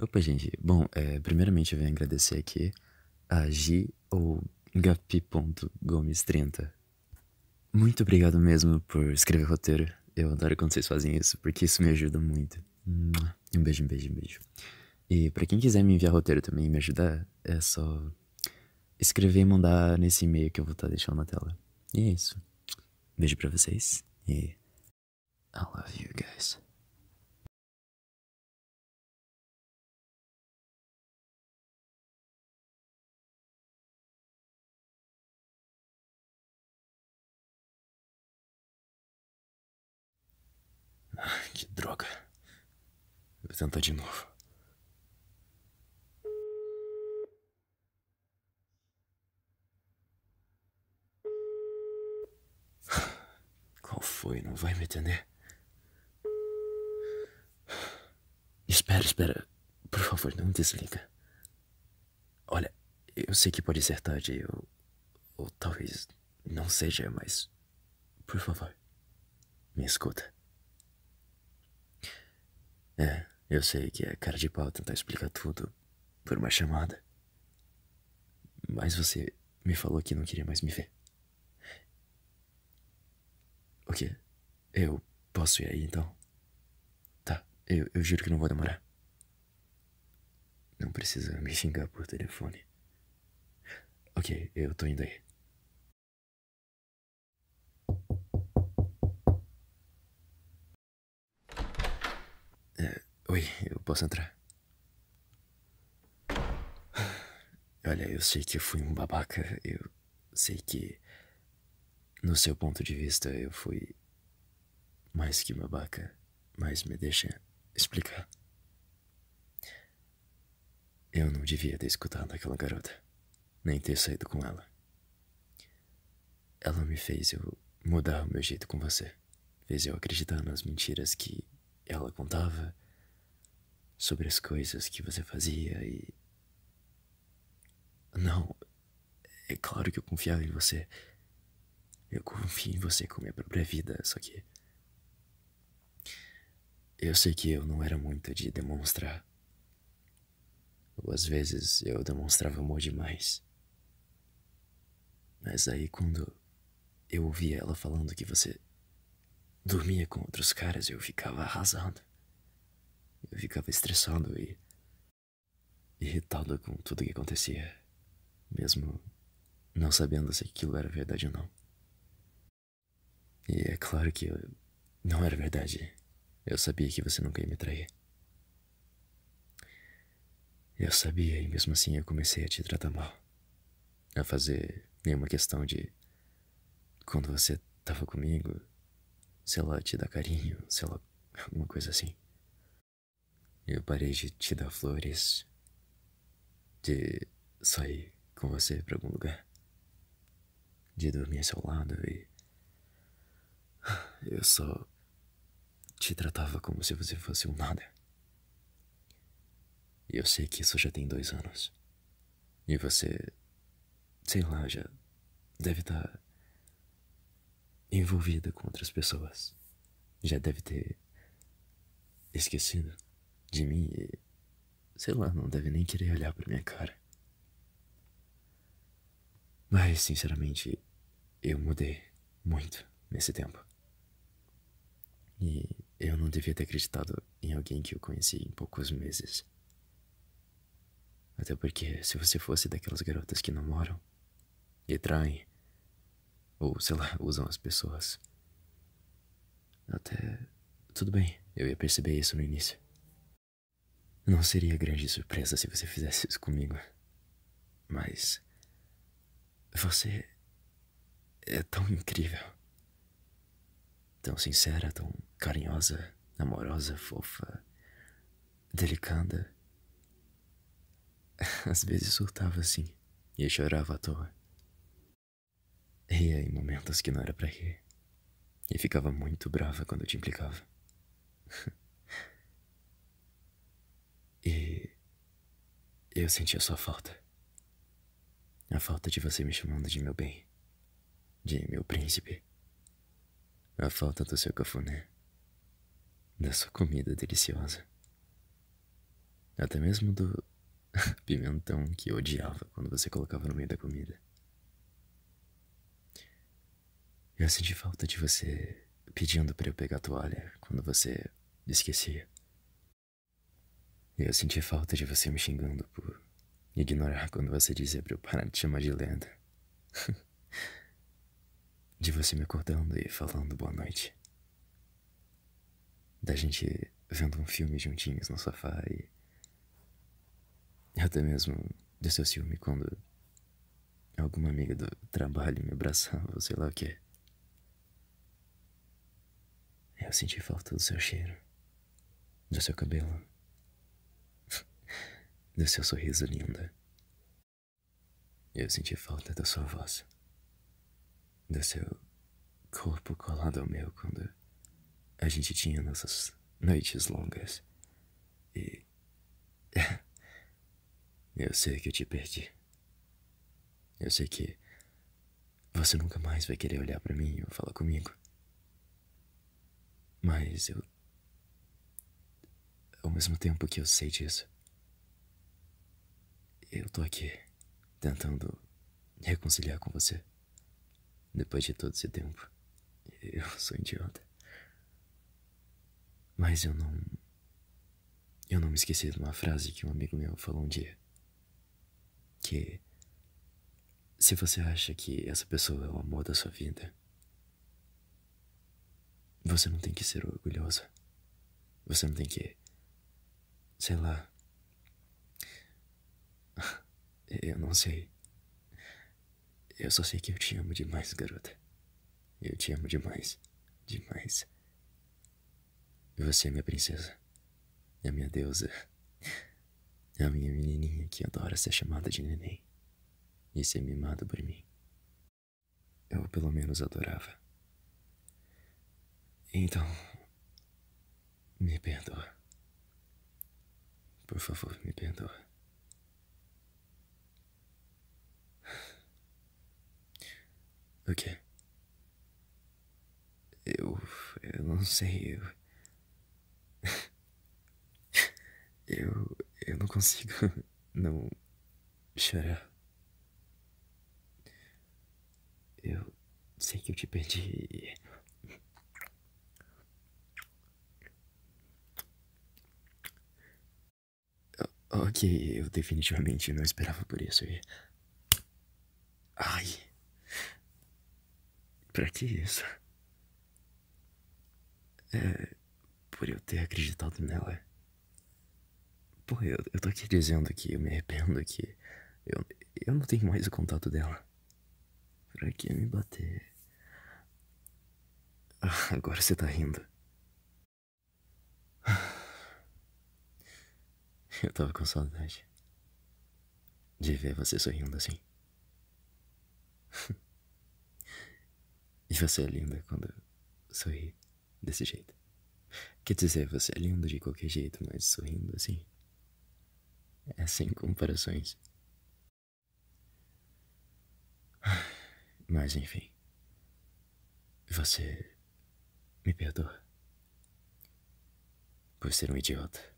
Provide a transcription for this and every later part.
Opa, gente. Bom, primeiramente eu venho agradecer aqui a Gi ou gapi.gomes30. Muito obrigado mesmo por escrever roteiro. Eu adoro quando vocês fazem isso, porque isso me ajuda muito. Um beijo, um beijo, um beijo. E pra quem quiser me enviar roteiro também e me ajudar, é só escrever e mandar nesse e-mail que eu vou estar deixando na tela. E é isso. Beijo pra vocês e I love you guys. Que droga. Vou tentar de novo. Qual foi? Não vai me atender? Espera, espera. Por favor, não desliga. Olha, eu sei que pode ser tarde, ou talvez não seja, mas por favor, me escuta. Eu sei que é cara de pau tentar explicar tudo por uma chamada. Mas você me falou que não queria mais me ver. O quê? Eu posso ir aí, então? Tá, eu juro que não vou demorar. Não precisa me xingar por telefone. Ok, eu tô indo aí. Oi, eu posso entrar? Olha, eu sei que eu fui um babaca. Eu sei que, no seu ponto de vista, eu fui mais que babaca. Mas me deixa explicar. Eu não devia ter escutado aquela garota, nem ter saído com ela. Ela me fez eu mudar o meu jeito com você. Fez eu acreditar nas mentiras que ela contava, sobre as coisas que você fazia e... Não, é claro que eu confiava em você. Eu confio em você com minha própria vida, só que... Eu sei que eu não era muito de demonstrar. Ou às vezes eu demonstrava amor demais. Mas aí quando eu ouvia ela falando que você dormia com outros caras, eu ficava arrasado. Eu ficava estressado e irritado com tudo que acontecia, mesmo não sabendo se aquilo era verdade ou não. E é claro que não era verdade. Eu sabia que você nunca ia me trair. Eu sabia e mesmo assim eu comecei a te tratar mal. A fazer nenhuma questão de quando você tava comigo, sei lá, te dar carinho, sei lá, alguma coisa assim. Eu parei de te dar flores, de sair com você pra algum lugar, de dormir ao seu lado e... Eu só te tratava como se você fosse um nada. E eu sei que isso já tem 2 anos. E você, sei lá, já deve estar envolvida com outras pessoas. Já deve ter esquecido de mim e, sei lá, não deve nem querer olhar pra minha cara. Mas, sinceramente, eu mudei muito nesse tempo. E eu não devia ter acreditado em alguém que eu conheci em poucos meses. Até porque, se você fosse daquelas garotas que namoram e traem, ou, sei lá, usam as pessoas, até... Tudo bem, eu ia perceber isso no início. Não seria grande surpresa se você fizesse isso comigo. Mas... você... é tão incrível. Tão sincera, tão carinhosa, amorosa, fofa, delicada. Às vezes surtava assim e chorava à toa. Ria em momentos que não era pra rir. E ficava muito brava quando eu te implicava. E eu senti a sua falta. A falta de você me chamando de meu bem, de meu príncipe. A falta do seu cafuné, da sua comida deliciosa. Até mesmo do pimentão que eu odiava quando você colocava no meio da comida. Eu senti falta de você pedindo para eu pegar a toalha quando você esquecia. Eu senti falta de você me xingando por ignorar quando você dizia para eu parar de chamar de lenda. De você me acordando e falando boa noite. Da gente vendo um filme juntinhos no sofá e... até mesmo do seu ciúme quando alguma amiga do trabalho me abraçava, ou sei lá o quê. Eu senti falta do seu cheiro, do seu cabelo, do seu sorriso linda. Eu senti falta da sua voz, do seu corpo colado ao meu quando a gente tinha nossas noites longas. E eu sei que eu te perdi. Eu sei que você nunca mais vai querer olhar pra mim ou falar comigo. Mas eu... ao mesmo tempo que eu sei disso, eu tô aqui tentando reconciliar com você. Depois de todo esse tempo. Eu sou idiota. Mas eu não me esqueci de uma frase que um amigo meu falou um dia. Que... se você acha que essa pessoa é o amor da sua vida, você não tem que ser orgulhoso. Você não tem que... sei lá... eu não sei. Eu só sei que eu te amo demais, garota. Eu te amo demais. Demais. Você é minha princesa. É minha deusa. É a minha menininha que adora ser chamada de neném. E ser mimada por mim. Eu pelo menos adorava. Então... me perdoa. Por favor, me perdoa. Ok. Eu não sei, eu não consigo não chorar. Eu sei que eu te perdi. Ok, eu definitivamente não esperava por isso e... ai... pra que isso? É... por eu ter acreditado nela. Pô, eu tô aqui dizendo que eu me arrependo, que... eu não tenho mais o contato dela. Pra que me bater? Ah, agora você tá rindo. Eu tava com saudade de ver você sorrindo assim. E você é linda quando sorri desse jeito. Quer dizer, você é linda de qualquer jeito, mas sorrindo assim é sem comparações. Mas enfim, você me perdoa por ser um idiota,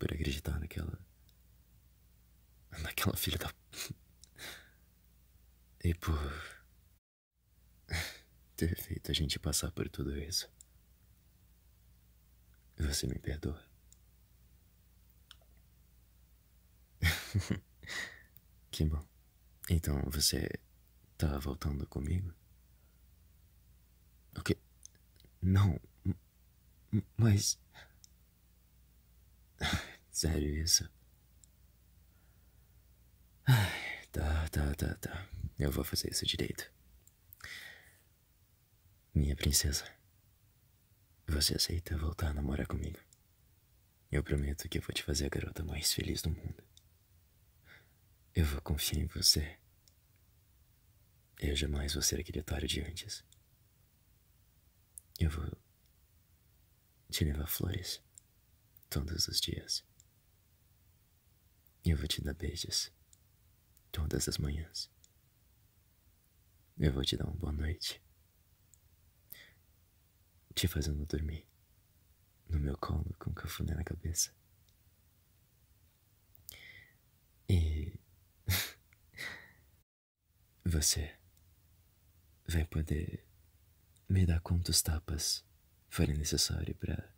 por acreditar naquela filha da... e por ter feito a gente passar por tudo isso. Você me perdoa. Que bom. Então você tá voltando comigo? O quê? Não. Mas... sério isso? Ai, tá. Eu vou fazer isso direito. Minha princesa, você aceita voltar a namorar comigo? Eu prometo que eu vou te fazer a garota mais feliz do mundo. Eu vou confiar em você. Eu jamais vou ser aquele otário de antes. Eu vou te levar flores todos os dias. Eu vou te dar beijos todas as manhãs. Eu vou te dar uma boa noite, te fazendo dormir no meu colo com um cafuné na cabeça. você vai poder me dar quantos tapas forem necessário para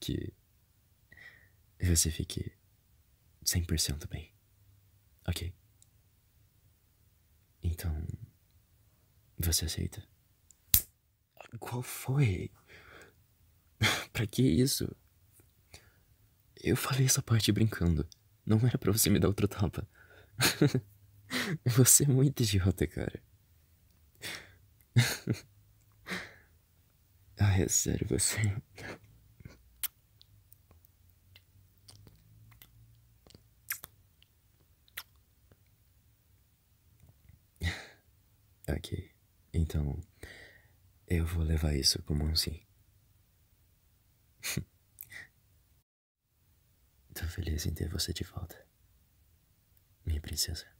que você fique 100% bem, ok? Então, você aceita? Qual foi? Pra que isso? Eu falei essa parte brincando. Não era pra você me dar outro tapa. Você é muito idiota, cara. Ah, é sério, você... Ok, então... eu vou levar isso como um sim. Tô feliz em ter você de volta, minha princesa.